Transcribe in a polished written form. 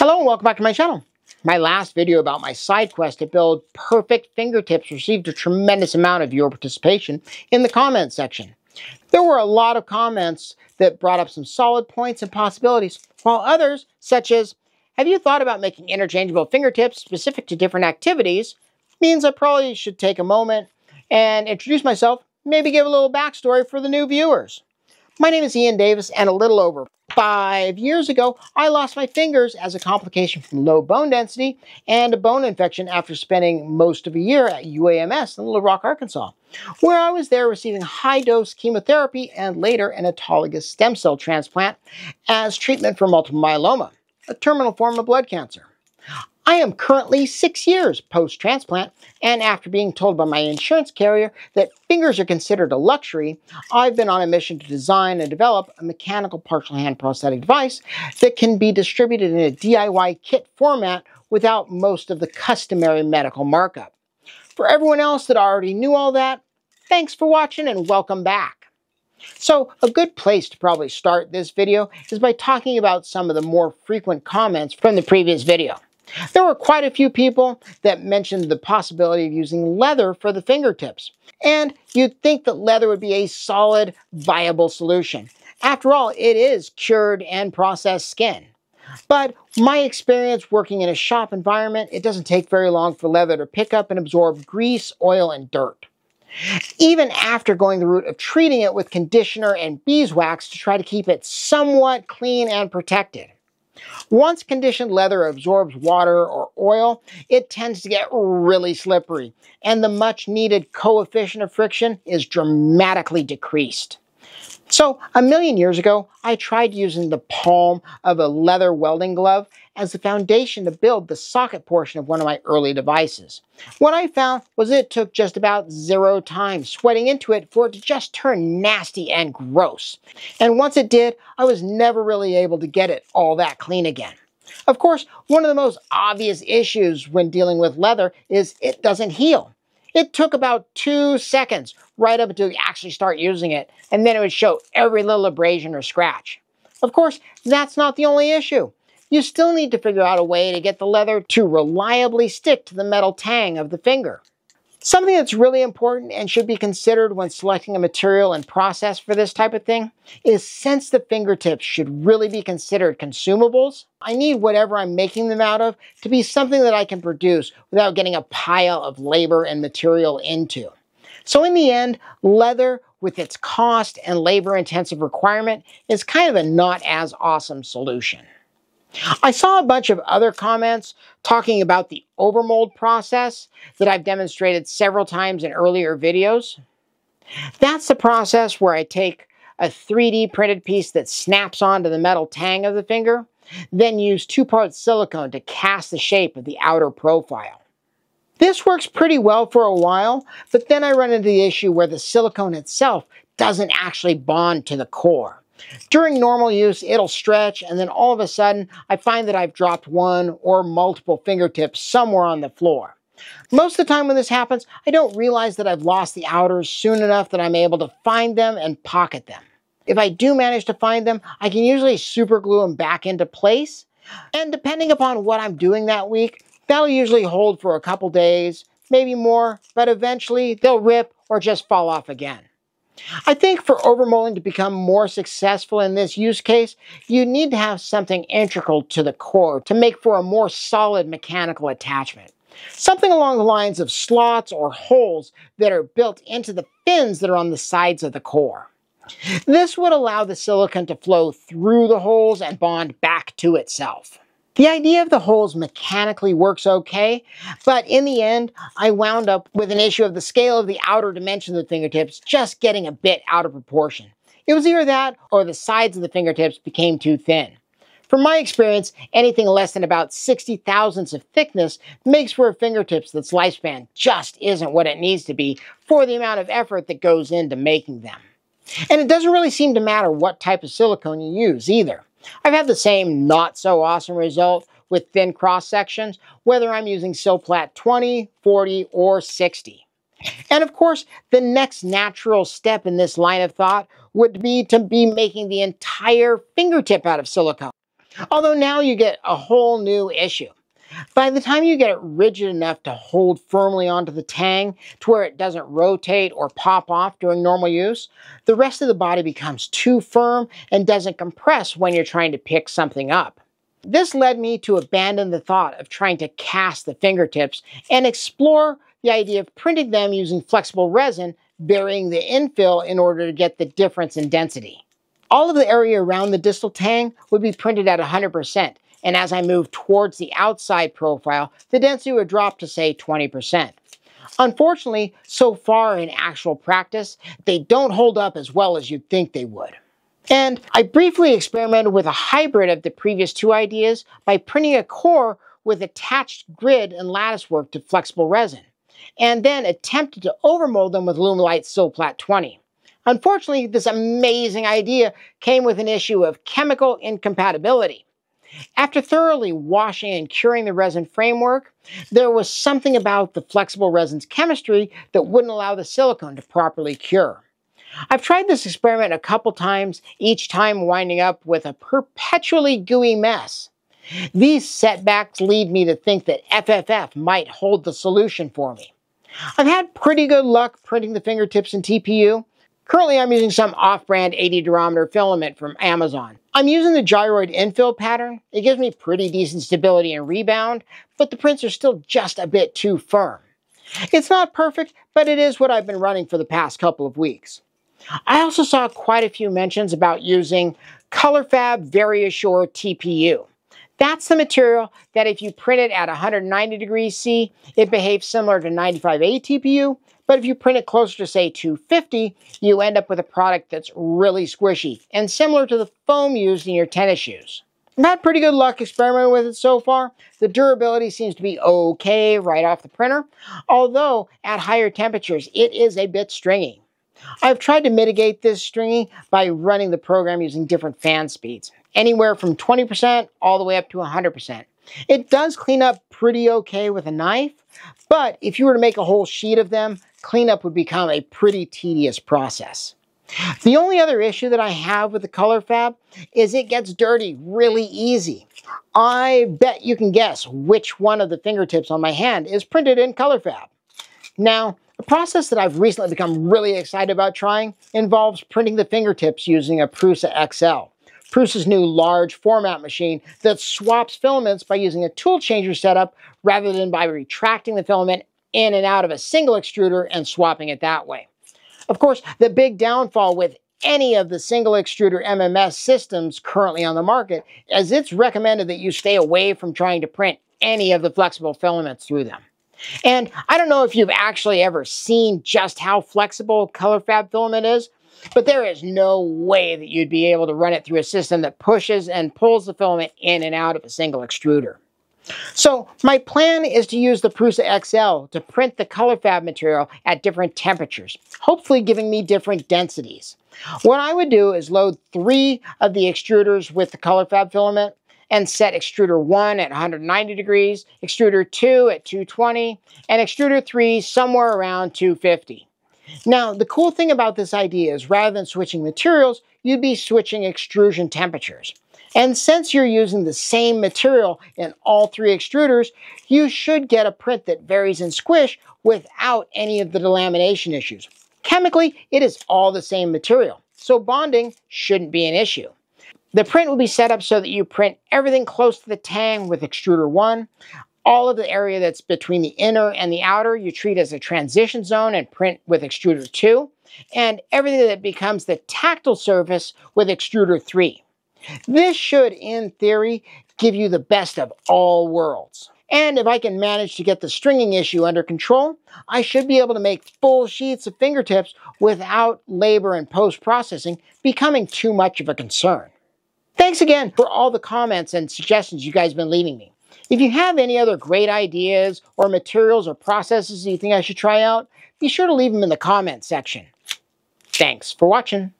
Hello and welcome back to my channel. My last video about my side quest to build perfect fingertips received a tremendous amount of viewer participation in the comment section. There were a lot of comments that brought up some solid points and possibilities, while others, such as, have you thought about making interchangeable fingertips specific to different activities, means I probably should take a moment and introduce myself, maybe give a little backstory for the new viewers. My name is Ian Davis, and a little over 5 years ago, I lost my fingers as a complication from low bone density and a bone infection after spending most of a year at UAMS in Little Rock, Arkansas, where I was there receiving high-dose chemotherapy and later an autologous stem cell transplant as treatment for multiple myeloma, a terminal form of blood cancer. I am currently 6 years post-transplant, and after being told by my insurance carrier that fingers are considered a luxury, I've been on a mission to design and develop a mechanical partial hand prosthetic device that can be distributed in a DIY kit format without most of the customary medical markup. For everyone else that already knew all that, thanks for watching and welcome back. So, a good place to probably start this video is by talking about some of the more frequent comments from the previous video. There were quite a few people that mentioned the possibility of using leather for the fingertips, and you'd think that leather would be a solid, viable solution. After all, it is cured and processed skin. But my experience working in a shop environment, it doesn't take very long for leather to pick up and absorb grease, oil, and dirt. Even after going the route of treating it with conditioner and beeswax to try to keep it somewhat clean and protected. Once conditioned leather absorbs water or oil, it tends to get really slippery, and the much-needed coefficient of friction is dramatically decreased. So, a million years ago, I tried using the palm of a leather welding glove as the foundation to build the socket portion of one of my early devices. What I found was it took just about zero time sweating into it for it to just turn nasty and gross. And once it did, I was never really able to get it all that clean again. Of course, one of the most obvious issues when dealing with leather is it doesn't heal. It took about 2 seconds right up until you actually start using it, and then it would show every little abrasion or scratch. Of course, that's not the only issue. You still need to figure out a way to get the leather to reliably stick to the metal tang of the finger. Something that's really important and should be considered when selecting a material and process for this type of thing is, since the fingertips should really be considered consumables, I need whatever I'm making them out of to be something that I can produce without getting a pile of labor and material into. So in the end, leather, with its cost and labor-intensive requirement, is kind of a not-as-awesome solution. I saw a bunch of other comments talking about the overmold process that I've demonstrated several times in earlier videos. That's the process where I take a 3D printed piece that snaps onto the metal tang of the finger, then use 2 parts silicone to cast the shape of the outer profile. This works pretty well for a while, but then I run into the issue where the silicone itself doesn't actually bond to the core. During normal use, it'll stretch, and then all of a sudden, I find that I've dropped one or multiple fingertips somewhere on the floor. Most of the time when this happens, I don't realize that I've lost the outers soon enough that I'm able to find them and pocket them. If I do manage to find them, I can usually super glue them back into place, and depending upon what I'm doing that week, that'll usually hold for a couple days, maybe more, but eventually they'll rip or just fall off again. I think for overmolding to become more successful in this use case, you need to have something integral to the core to make for a more solid mechanical attachment. Something along the lines of slots or holes that are built into the fins that are on the sides of the core. This would allow the silicone to flow through the holes and bond back to itself. The idea of the holes mechanically works okay, but in the end, I wound up with an issue of the scale of the outer dimensions of the fingertips just getting a bit out of proportion. It was either that or the sides of the fingertips became too thin. From my experience, anything less than about 60 thousandths of thickness makes for a fingertips that's lifespan just isn't what it needs to be for the amount of effort that goes into making them. And it doesn't really seem to matter what type of silicone you use either. I've had the same not-so-awesome result with thin cross-sections, whether I'm using Silpat 20, 40, or 60. And of course, the next natural step in this line of thought would be to be making the entire fingertip out of silicone. Although now you get a whole new issue. By the time you get it rigid enough to hold firmly onto the tang to where it doesn't rotate or pop off during normal use, the rest of the body becomes too firm and doesn't compress when you're trying to pick something up. This led me to abandon the thought of trying to cast the fingertips and explore the idea of printing them using flexible resin, burying the infill in order to get the difference in density. All of the area around the distal tang would be printed at 100%, and as I moved towards the outside profile, the density would drop to, say, 20%. Unfortunately, so far in actual practice, they don't hold up as well as you'd think they would. And I briefly experimented with a hybrid of the previous two ideas by printing a core with attached grid and lattice work to flexible resin, and then attempted to overmold them with Lumilite Silpat 20. Unfortunately, this amazing idea came with an issue of chemical incompatibility. After thoroughly washing and curing the resin framework, there was something about the flexible resin's chemistry that wouldn't allow the silicone to properly cure. I've tried this experiment a couple times, each time winding up with a perpetually gooey mess. These setbacks lead me to think that FFF might hold the solution for me. I've had pretty good luck printing the fingertips in TPU. Currently, I'm using some off-brand 80 durometer filament from Amazon. I'm using the gyroid infill pattern. It gives me pretty decent stability and rebound, but the prints are still just a bit too firm. It's not perfect, but it is what I've been running for the past couple of weeks. I also saw quite a few mentions about using colorFabb varioShore TPU. That's the material that if you print it at 190 degrees C, it behaves similar to 95A TPU, but if you print it closer to, say, 250, you end up with a product that's really squishy and similar to the foam used in your tennis shoes. I've had pretty good luck experimenting with it so far. The durability seems to be okay right off the printer, although at higher temperatures, it is a bit stringy. I've tried to mitigate this stringy by running the program using different fan speeds, anywhere from 20% all the way up to 100%. It does clean up pretty okay with a knife, but if you were to make a whole sheet of them, cleanup would become a pretty tedious process. The only other issue that I have with the colorFabb is it gets dirty really easy. I bet you can guess which one of the fingertips on my hand is printed in colorFabb. Now, a process that I've recently become really excited about trying involves printing the fingertips using a Prusa XL, Prusa's new large format machine that swaps filaments by using a tool changer setup rather than by retracting the filament in and out of a single extruder and swapping it that way. Of course, the big downfall with any of the single extruder MMS systems currently on the market is it's recommended that you stay away from trying to print any of the flexible filaments through them. And I don't know if you've actually ever seen just how flexible colorFabb filament is, but there is no way that you'd be able to run it through a system that pushes and pulls the filament in and out of a single extruder. So my plan is to use the Prusa XL to print the colorFabb material at different temperatures, hopefully giving me different densities. What I would do is load 3 of the extruders with the colorFabb filament, and set extruder 1 at 190 degrees, extruder 2 at 220, and extruder 3 somewhere around 250. Now, the cool thing about this idea is rather than switching materials, you'd be switching extrusion temperatures. And since you're using the same material in all 3 extruders, you should get a print that varies in squish without any of the delamination issues. Chemically, it is all the same material, so bonding shouldn't be an issue. The print will be set up so that you print everything close to the tang with extruder 1. All of the area that's between the inner and the outer you treat as a transition zone and print with extruder 2. And everything that becomes the tactile surface with extruder 3. This should, in theory, give you the best of all worlds. And if I can manage to get the stringing issue under control, I should be able to make full sheets of fingertips without labor and post-processing becoming too much of a concern. Thanks again for all the comments and suggestions you guys have been leaving me. If you have any other great ideas or materials or processes you think I should try out, be sure to leave them in the comments section. Thanks for watching.